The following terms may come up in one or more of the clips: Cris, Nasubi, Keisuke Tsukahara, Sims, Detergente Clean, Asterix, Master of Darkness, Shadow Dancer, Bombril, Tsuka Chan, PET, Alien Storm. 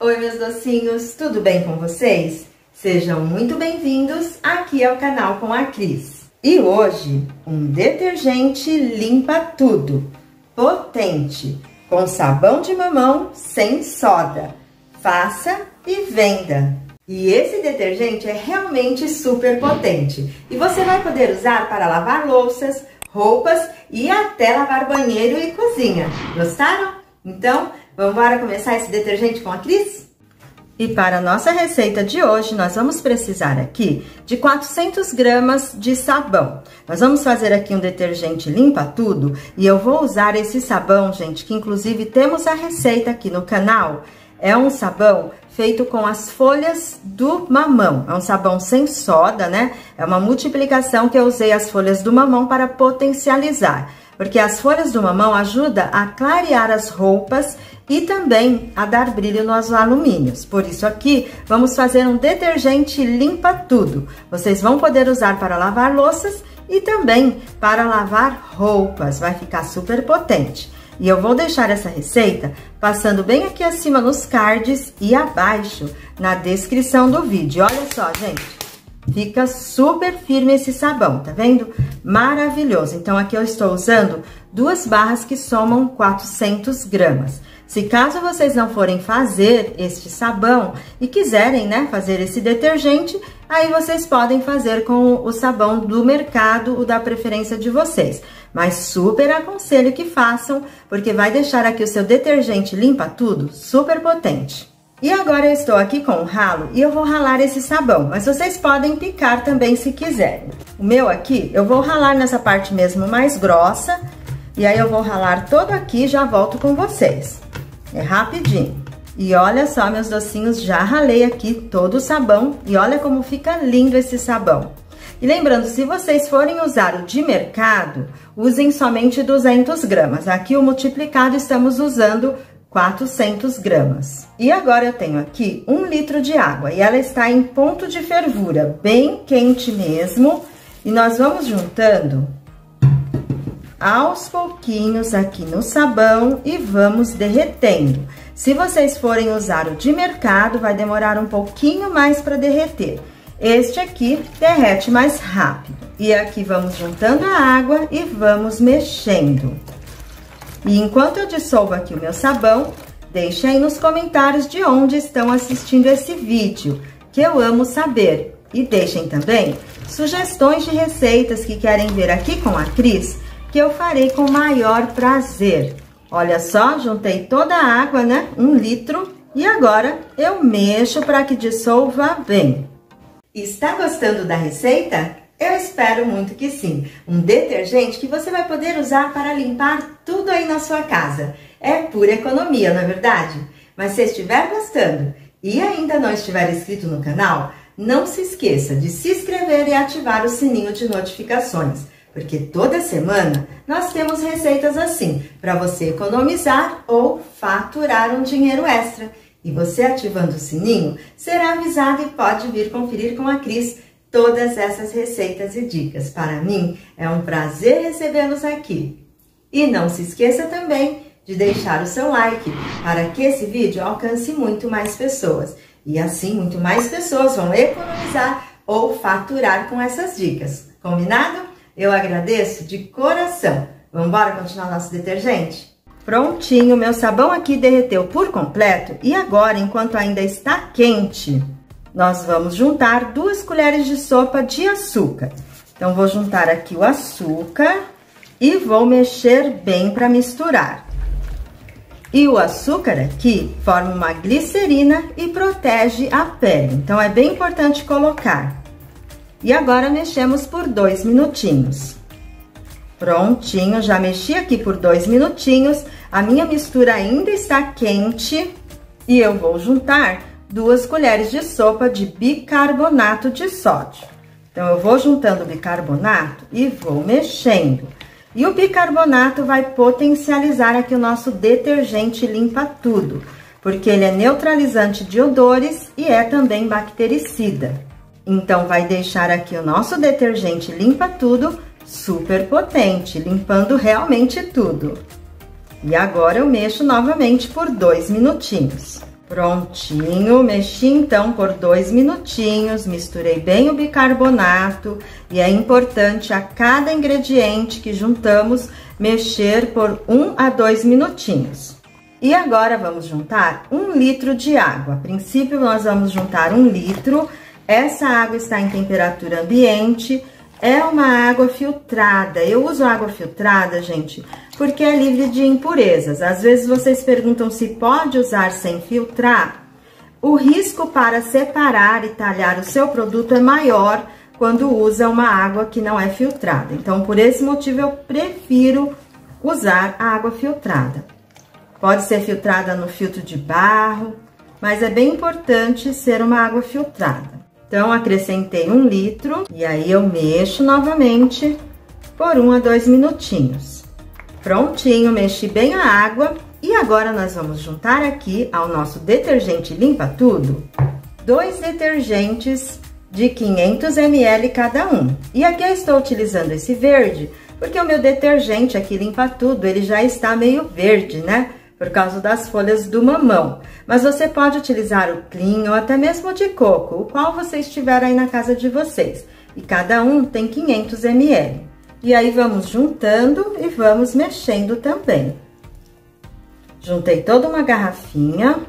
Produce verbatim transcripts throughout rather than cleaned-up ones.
Oi, meus docinhos, tudo bem com vocês? Sejam muito bem-vindos aqui ao canal com a Cris. E hoje, um detergente limpa tudo, potente, com sabão de mamão sem soda. Faça e venda! E esse detergente é realmente super potente. E você vai poder usar para lavar louças, roupas e até lavar banheiro e cozinha. Gostaram? Então, vamos embora começar esse detergente com a Cris? E para a nossa receita de hoje, nós vamos precisar aqui de quatrocentas gramas de sabão. Nós vamos fazer aqui um detergente limpa tudo e eu vou usar esse sabão, gente, que inclusive temos a receita aqui no canal. É um sabão feito com as folhas do mamão. É um sabão sem soda, né? É uma multiplicação que eu usei as folhas do mamão para potencializar. Porque as folhas do mamão ajudam a clarear as roupas e também a dar brilho nos alumínios. Por isso aqui, vamos fazer um detergente limpa tudo. Vocês vão poder usar para lavar louças e também para lavar roupas. Vai ficar super potente. E eu vou deixar essa receita passando bem aqui acima nos cards e abaixo na descrição do vídeo. Olha só, gente. Fica super firme esse sabão, tá vendo? Maravilhoso! Então, aqui eu estou usando duas barras que somam quatrocentas gramas. Se caso vocês não forem fazer este sabão e quiserem, né, fazer esse detergente, aí vocês podem fazer com o sabão do mercado, o da preferência de vocês. Mas super aconselho que façam, porque vai deixar aqui o seu detergente limpa tudo super potente. E agora eu estou aqui com o ralo e eu vou ralar esse sabão, mas vocês podem picar também se quiserem. O meu aqui, eu vou ralar nessa parte mesmo mais grossa, e aí eu vou ralar todo aqui e já volto com vocês. É rapidinho. E olha só, meus docinhos, já ralei aqui todo o sabão e olha como fica lindo esse sabão. E lembrando, se vocês forem usar o de mercado, usem somente duzentas gramas. Aqui o multiplicado estamos usando quatrocentas gramas. E agora eu tenho aqui um litro de água e ela está em ponto de fervura, bem quente mesmo. E nós vamos juntando aos pouquinhos aqui no sabão e vamos derretendo. Se vocês forem usar o de mercado, vai demorar um pouquinho mais para derreter. Este aqui derrete mais rápido. E aqui vamos juntando a água e vamos mexendo. E enquanto eu dissolvo aqui o meu sabão, deixe aí nos comentários de onde estão assistindo esse vídeo, que eu amo saber. E deixem também sugestões de receitas que querem ver aqui com a Cris, que eu farei com maior prazer. Olha só, juntei toda a água, né? Um litro. E agora eu mexo para que dissolva bem. Está gostando da receita? Eu espero muito que sim. Um detergente que você vai poder usar para limpar tudo aí na sua casa. É pura economia, não é verdade? Mas se estiver gostando e ainda não estiver inscrito no canal, não se esqueça de se inscrever e ativar o sininho de notificações, porque toda semana nós temos receitas assim, para você economizar ou faturar um dinheiro extra. E você ativando o sininho, será avisado e pode vir conferir com a Cris todas essas receitas e dicas. Para mim, é um prazer recebê-los aqui. E não se esqueça também de deixar o seu like, para que esse vídeo alcance muito mais pessoas. E assim, muito mais pessoas vão economizar ou faturar com essas dicas. Combinado? Eu agradeço de coração. Vamos embora continuar nosso detergente? Prontinho, meu sabão aqui derreteu por completo. E agora, enquanto ainda está quente, nós vamos juntar duas colheres de sopa de açúcar. Então, vou juntar aqui o açúcar e vou mexer bem para misturar. E o açúcar aqui forma uma glicerina e protege a pele. Então, é bem importante colocar. E agora, mexemos por dois minutinhos. Prontinho, já mexi aqui por dois minutinhos. A minha mistura ainda está quente e eu vou juntar duas colheres de sopa de bicarbonato de sódio. Então, eu vou juntando o bicarbonato e vou mexendo. E o bicarbonato vai potencializar aqui o nosso detergente limpa tudo, porque ele é neutralizante de odores e é também bactericida. Então, vai deixar aqui o nosso detergente limpa tudo super potente, limpando realmente tudo. E agora eu mexo novamente por dois minutinhos. Prontinho, mexi então por dois minutinhos, misturei bem o bicarbonato. E é importante a cada ingrediente que juntamos mexer por um a dois minutinhos. E agora vamos juntar um litro de água. A princípio nós vamos juntar um litro. Essa água está em temperatura ambiente, é uma água filtrada. Eu uso água filtrada, gente, porque é livre de impurezas. Às vezes vocês perguntam se pode usar sem filtrar. O risco para separar e talhar o seu produto é maior quando usa uma água que não é filtrada. Então, por esse motivo, eu prefiro usar a água filtrada. Pode ser filtrada no filtro de barro, mas é bem importante ser uma água filtrada. Então, acrescentei um litro e aí eu mexo novamente por um a dois minutinhos. Prontinho, mexi bem a água e agora nós vamos juntar aqui ao nosso detergente limpa tudo, dois detergentes de quinhentos mililitros cada um. E aqui eu estou utilizando esse verde, porque o meu detergente aqui limpa tudo, ele já está meio verde, né? Por causa das folhas do mamão. Mas você pode utilizar o clean ou até mesmo de coco, o qual você estiver aí na casa de vocês. E cada um tem quinhentos mililitros. E aí vamos juntando e vamos mexendo também. Juntei toda uma garrafinha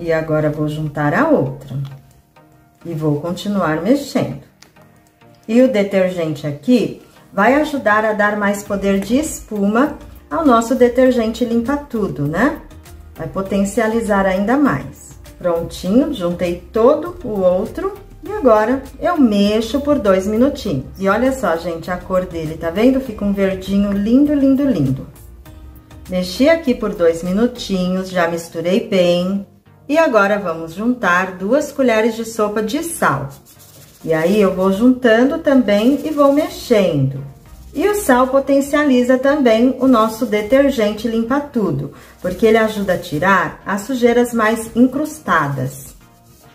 e agora vou juntar a outra. E vou continuar mexendo. E o detergente aqui vai ajudar a dar mais poder de espuma ao nosso detergente limpa tudo, né? Vai potencializar ainda mais. Prontinho, juntei todo o outro e agora eu mexo por dois minutinhos. E olha só, gente, a cor dele, tá vendo? Fica um verdinho lindo, lindo, lindo. Mexi aqui por dois minutinhos, já misturei bem. E agora vamos juntar duas colheres de sopa de sal. E aí eu vou juntando também e vou mexendo. E o sal potencializa também o nosso detergente limpa tudo, porque ele ajuda a tirar as sujeiras mais incrustadas.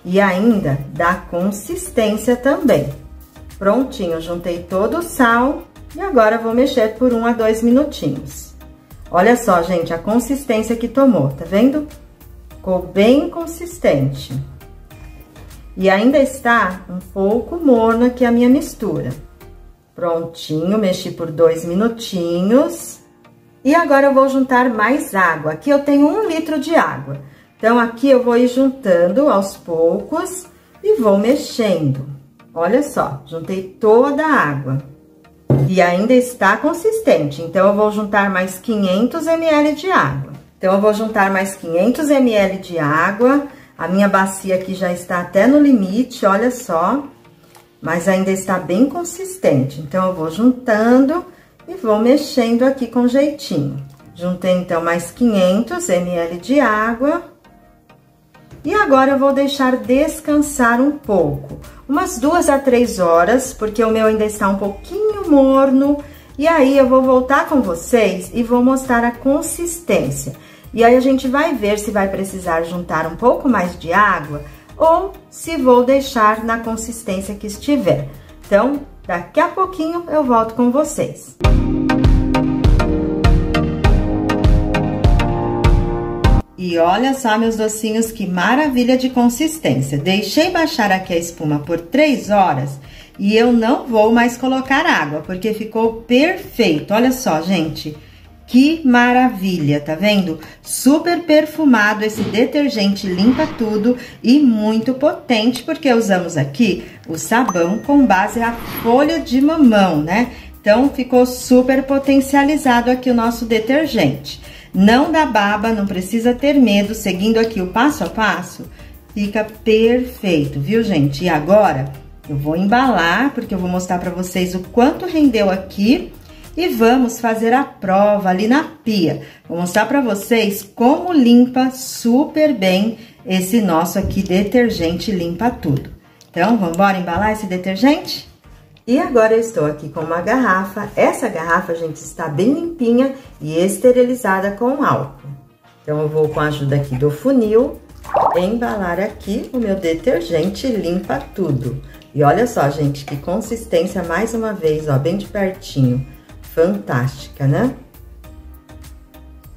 E ainda dá consistência também. Prontinho, juntei todo o sal e agora vou mexer por um a dois minutinhos. Olha só, gente, a consistência que tomou, tá vendo? Ficou bem consistente. E ainda está um pouco morno aqui a minha mistura. Prontinho, mexi por dois minutinhos. E agora eu vou juntar mais água. Aqui eu tenho um litro de água. Então, aqui eu vou ir juntando aos poucos e vou mexendo. Olha só, juntei toda a água. E ainda está consistente. Então, eu vou juntar mais quinhentos mililitros de água. Então, eu vou juntar mais quinhentos mililitros de água. A minha bacia aqui já está até no limite, olha só. Mas ainda está bem consistente, então eu vou juntando e vou mexendo aqui com jeitinho. Juntei então mais quinhentos mililitros de água. E agora eu vou deixar descansar um pouco, umas duas a três horas, porque o meu ainda está um pouquinho morno. E aí eu vou voltar com vocês e vou mostrar a consistência. E aí a gente vai ver se vai precisar juntar um pouco mais de água ou se vou deixar na consistência que estiver. Então, daqui a pouquinho eu volto com vocês. E olha só, meus docinhos, que maravilha de consistência. Deixei baixar aqui a espuma por três horas e eu não vou mais colocar água, porque ficou perfeito. Olha só, gente, que maravilha, tá vendo? Super perfumado esse detergente limpa tudo e muito potente, porque usamos aqui o sabão com base na folha de mamão, né? Então, ficou super potencializado aqui o nosso detergente. Não dá baba, não precisa ter medo, seguindo aqui o passo a passo, fica perfeito, viu, gente? E agora, eu vou embalar, porque eu vou mostrar pra vocês o quanto rendeu aqui. E vamos fazer a prova ali na pia. Vou mostrar para vocês como limpa super bem esse nosso aqui detergente limpa tudo. Então, vamos embora embalar esse detergente? E agora eu estou aqui com uma garrafa. Essa garrafa, gente, está bem limpinha e esterilizada com álcool. Então, eu vou, com a ajuda aqui do funil, embalar aqui o meu detergente limpa tudo. E olha só, gente, que consistência, mais uma vez, ó, bem de pertinho. Fantástica, né?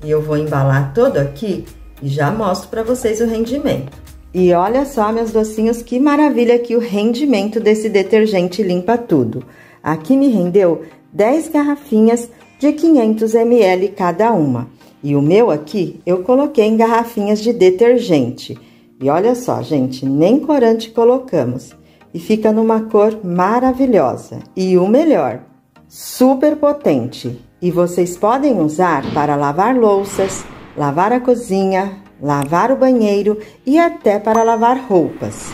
E eu vou embalar todo aqui e já mostro pra vocês o rendimento. E olha só, meus docinhos, que maravilha aqui o rendimento desse detergente limpa tudo. Aqui me rendeu dez garrafinhas de quinhentos mililitros cada uma. E o meu aqui eu coloquei em garrafinhas de detergente. E olha só, gente, nem corante colocamos. E fica numa cor maravilhosa. E o melhor, super potente. E vocês podem usar para lavar louças, lavar a cozinha, lavar o banheiro e até para lavar roupas.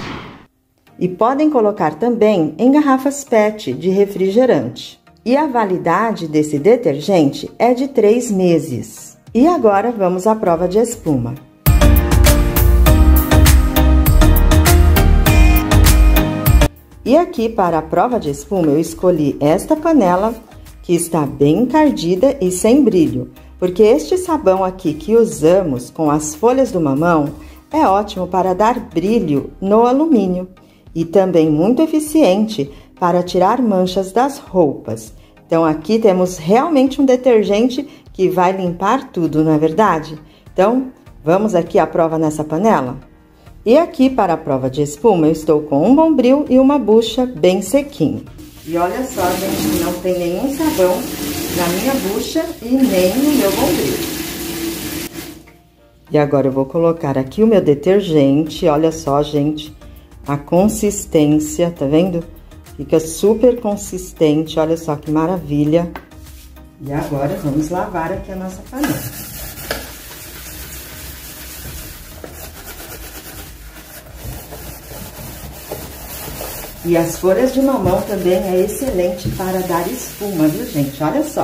E podem colocar também em garrafas PET de refrigerante. E a validade desse detergente é de três meses. E agora vamos à prova de espuma. E aqui, para a prova de espuma, eu escolhi esta panela, que está bem encardida e sem brilho, porque este sabão aqui que usamos com as folhas do mamão é ótimo para dar brilho no alumínio e também muito eficiente para tirar manchas das roupas. Então, aqui temos realmente um detergente que vai limpar tudo, não é verdade? Então, vamos aqui à prova nessa panela? E aqui, para a prova de espuma, eu estou com um bombril e uma bucha bem sequinha. E olha só, gente, não tem nenhum sabão na minha bucha e nem no meu bombril. E agora eu vou colocar aqui o meu detergente. Olha só, gente, a consistência, tá vendo? Fica super consistente, olha só que maravilha. E agora vamos lavar aqui a nossa panela. E as folhas de mamão também é excelente para dar espuma, viu, gente? Olha só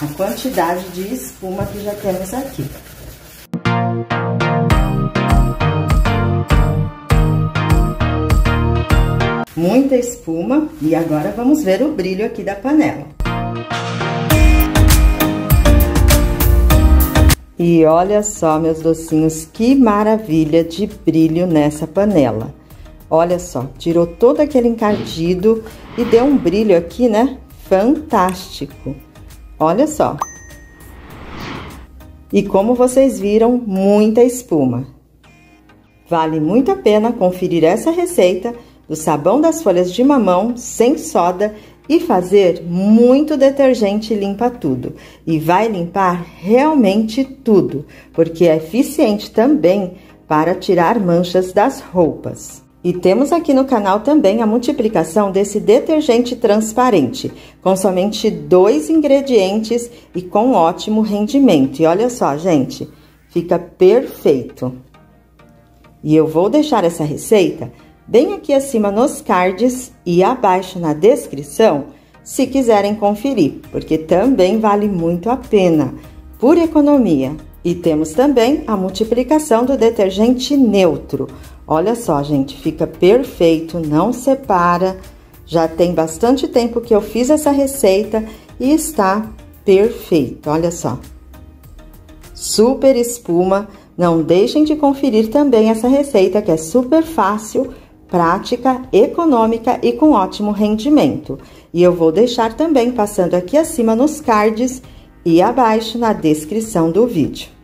a quantidade de espuma que já temos aqui. Muita espuma. E agora vamos ver o brilho aqui da panela. E olha só, meus docinhos, que maravilha de brilho nessa panela. Olha só, tirou todo aquele encardido e deu um brilho aqui, né? Fantástico! Olha só! E como vocês viram, muita espuma. Vale muito a pena conferir essa receita do sabão das folhas de mamão sem soda e fazer muito detergente limpa tudo. E vai limpar realmente tudo, porque é eficiente também para tirar manchas das roupas. E temos aqui no canal também a multiplicação desse detergente transparente, com somente dois ingredientes e com ótimo rendimento. E olha só, gente, fica perfeito. E eu vou deixar essa receita bem aqui acima nos cards e abaixo na descrição, se quiserem conferir, porque também vale muito a pena, por economia. E temos também a multiplicação do detergente neutro. Olha só, gente, fica perfeito, não separa. Já tem bastante tempo que eu fiz essa receita e está perfeito, olha só. Super espuma. Não deixem de conferir também essa receita, que é super fácil, prática, econômica e com ótimo rendimento. E eu vou deixar também passando aqui acima nos cards e abaixo na descrição do vídeo.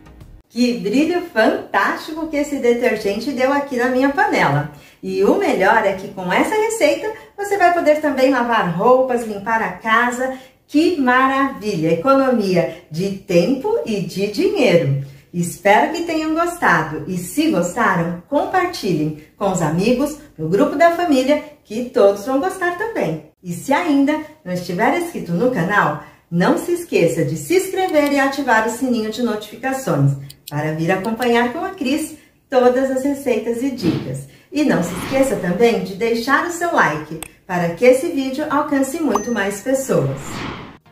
Que brilho fantástico que esse detergente deu aqui na minha panela! E o melhor é que com essa receita você vai poder também lavar roupas, limpar a casa. Que maravilha! Economia de tempo e de dinheiro! Espero que tenham gostado e, se gostaram, compartilhem com os amigos, no grupo da família, que todos vão gostar também. E se ainda não estiver inscrito no canal, não se esqueça de se inscrever e ativar o sininho de notificações para vir acompanhar com a Cris todas as receitas e dicas. E não se esqueça também de deixar o seu like para que esse vídeo alcance muito mais pessoas.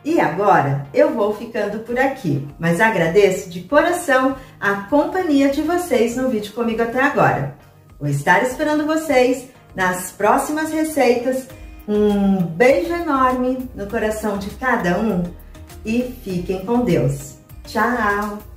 E agora eu vou ficando por aqui, mas agradeço de coração a companhia de vocês no vídeo comigo até agora. Vou estar esperando vocês nas próximas receitas. Um beijo enorme no coração de cada um e fiquem com Deus. Tchau!